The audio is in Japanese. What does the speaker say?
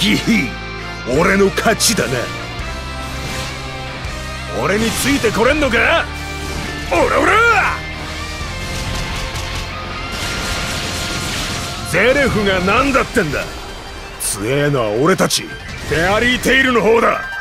ギヒ、俺の勝ちだな。俺についてこれんのか？オラオラ！ゼレフが何だってんだ。強えのは俺たちフェアリーテイルの方だ。